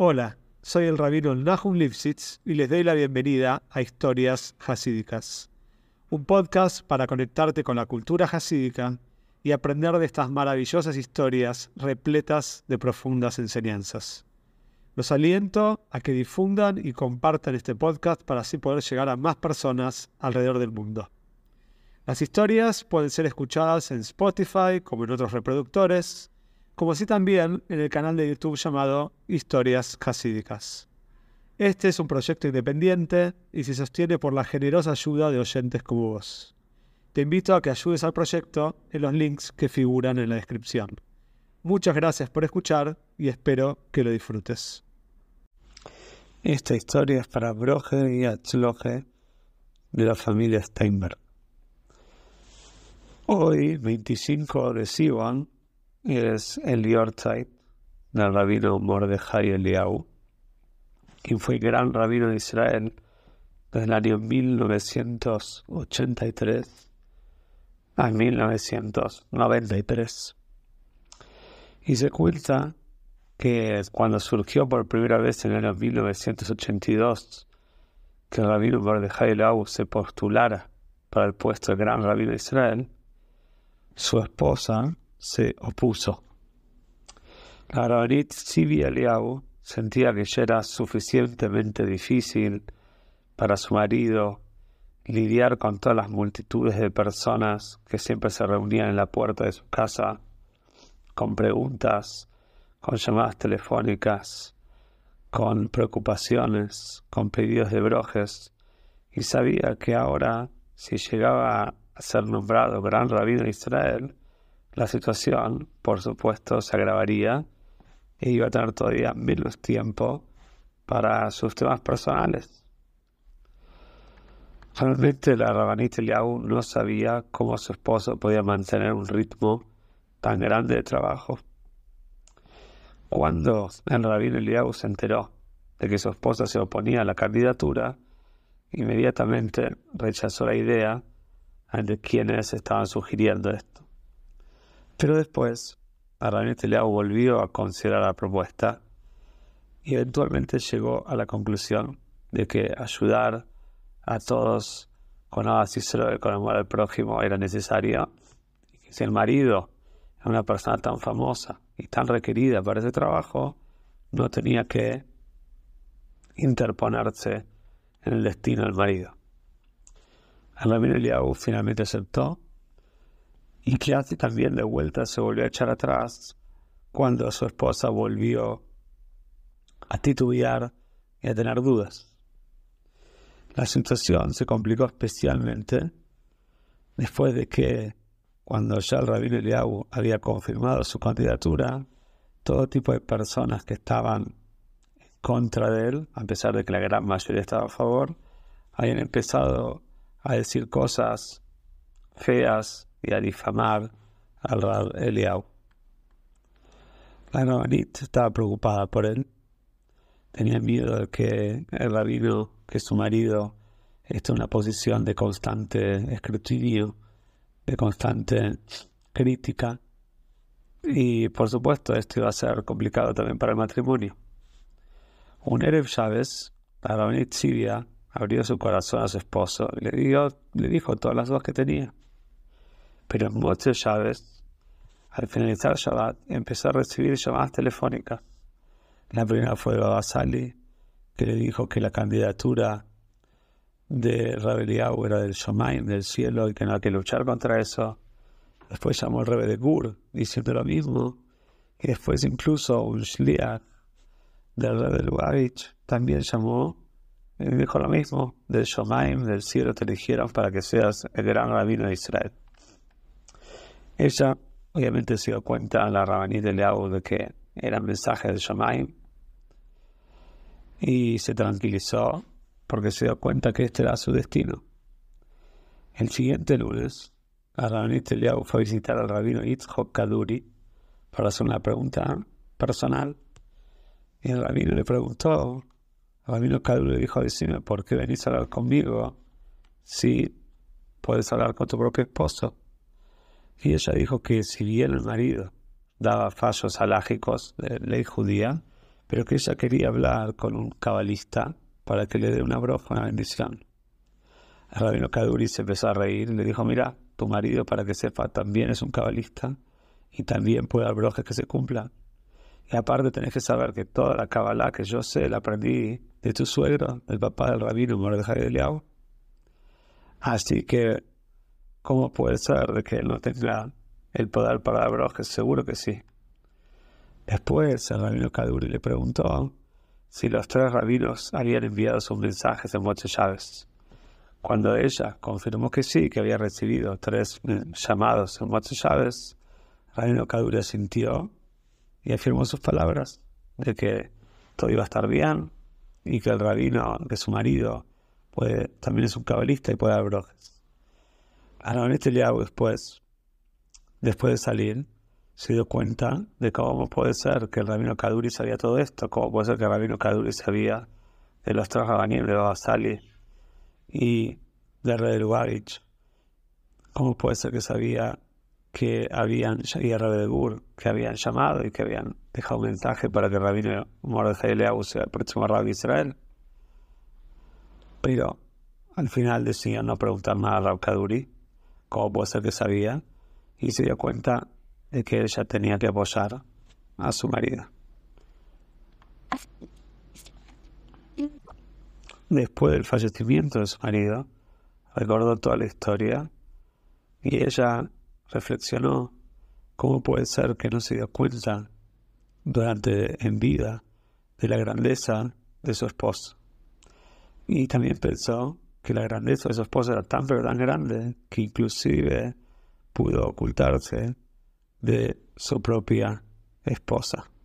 Hola, soy el rabino Nahum Lipsitz y les doy la bienvenida a Historias Hasídicas, un podcast para conectarte con la cultura hasídica y aprender de estas maravillosas historias repletas de profundas enseñanzas. Los aliento a que difundan y compartan este podcast para así poder llegar a más personas alrededor del mundo. Las historias pueden ser escuchadas en Spotify, como en otros reproductores, como así también en el canal de YouTube llamado Historias Hasídicas. Este es un proyecto independiente y se sostiene por la generosa ayuda de oyentes como vos. Te invito a que ayudes al proyecto en los links que figuran en la descripción. Muchas gracias por escuchar y espero que lo disfrutes. Esta historia es para Broje y Atzloje de la familia Steinberg. Hoy, 25 de Sivan, es el Yortzeit del rabino Mordechai Eliyahu, quien fue gran rabino de Israel desde el año 1983 a 1993. Y se cuenta que cuando surgió por primera vez en el año 1982 que el rabino Mordechai Eliyahu se postulara para el puesto de gran rabino de Israel, su esposa se opuso. La rabanit Sibi Eliyahu sentía que ya era suficientemente difícil para su marido lidiar con todas las multitudes de personas que siempre se reunían en la puerta de su casa, con preguntas, con llamadas telefónicas, con preocupaciones, con pedidos de brojes, y sabía que ahora, si llegaba a ser nombrado gran rabino de Israel, la situación, por supuesto, se agravaría e iba a tener todavía menos tiempo para sus temas personales. Realmente la rabanita Eliyahu no sabía cómo su esposo podía mantener un ritmo tan grande de trabajo. Cuando el rabino Eliyahu se enteró de que su esposa se oponía a la candidatura, inmediatamente rechazó la idea ante quienes estaban sugiriendo esto. Pero después, Aranet Eliyahu volvió a considerar la propuesta y eventualmente llegó a la conclusión de que ayudar a todos con abastisero, con amor al prójimo, era necesario. Y que si el marido era una persona tan famosa y tan requerida para ese trabajo, no tenía que interponerse en el destino del marido. Aranet Eliyahu finalmente aceptó. Y Kiati también de vuelta se volvió a echar atrás cuando su esposa volvió a titubear y a tener dudas. La situación se complicó especialmente después de que, cuando ya el rabino Eliyahu había confirmado su candidatura, todo tipo de personas que estaban en contra de él, a pesar de que la gran mayoría estaba a favor, habían empezado a decir cosas feas y a difamar al Rab Eliyahu. La rabanit estaba preocupada por él. Tenía miedo de que el rabino, que su marido, esté en una posición de constante escrutinio, de constante crítica. Y, por supuesto, esto iba a ser complicado también para el matrimonio. Un Erev Shabbos, la rabanit Sibia abrió su corazón a su esposo y le dijo todas las dudas que tenía. Pero en Mordechai Eliyahu, al finalizar Shabbat, empezó a recibir llamadas telefónicas. La primera fue de Baba Sali, que le dijo que la candidatura de Reb Eliyahu era del Shomayim, del cielo, y que no hay que luchar contra eso. Después llamó al Rebe de Gur, diciendo lo mismo. Y después incluso un shliach del Rebe de Lubavitch también llamó y dijo lo mismo. Del Shomayim, del cielo, te eligieron para que seas el gran rabino de Israel. Ella obviamente se dio cuenta a la rabanit Eliyahu de que era mensaje del Shomayim y se tranquilizó porque se dio cuenta que este era su destino. El siguiente lunes, la rabanit Eliyahu fue a visitar al rabino Itzhok Kaduri para hacer una pregunta personal. Y el rabino le preguntó, el rabino Kaduri le dijo, decime, ¿por qué venís a hablar conmigo si puedes hablar con tu propio esposo? Y ella dijo que si bien el marido daba fallos halágicos de ley judía, pero que ella quería hablar con un cabalista para que le dé una broja en Islam. El rabino Kaduri se empezó a reír y le dijo, mira, tu marido, para que sepa, también es un cabalista y también puede dar brojas que se cumplan. Y aparte tenés que saber que toda la cabalá que yo sé la aprendí de tu suegro, el papá del rabino Mordechai Eliyahu. Así que, ¿cómo puede ser de que él no tenga el poder para dar brojas? Seguro que sí. Después el rabino Kaduri le preguntó si los tres rabinos habían enviado sus mensajes en 8 llaves. Cuando ella confirmó que sí, que había recibido 3 llamados en 8 llaves, el rabino Kaduri asintió y afirmó sus palabras de que todo iba a estar bien y que el rabino, que su marido, también es un cabalista y puede dar brojas. A la honesta Eliyahu después de salir, se dio cuenta de cómo puede ser que el rabino Kaduri sabía todo esto, cómo puede ser que el rabino Kaduri sabía de los 3 rabanim de Baba Sali y de Rebe de Lubavitch, cómo puede ser que sabía que habían, y Rebe de Gur, que habían llamado y que habían dejado un mensaje para que el rabino Mordechai Eliyahu sea el próximo rabbi de Israel. Pero al final decidieron no preguntar nada al rabino Kaduri, cómo puede ser que sabía, y se dio cuenta de que ella tenía que apoyar a su marido. Después del fallecimiento de su marido, recordó toda la historia y ella reflexionó cómo puede ser que no se dio cuenta en vida de la grandeza de su esposo. Y también pensó que la grandeza de su esposo era tan pero tan grande que inclusive pudo ocultarse de su propia esposa.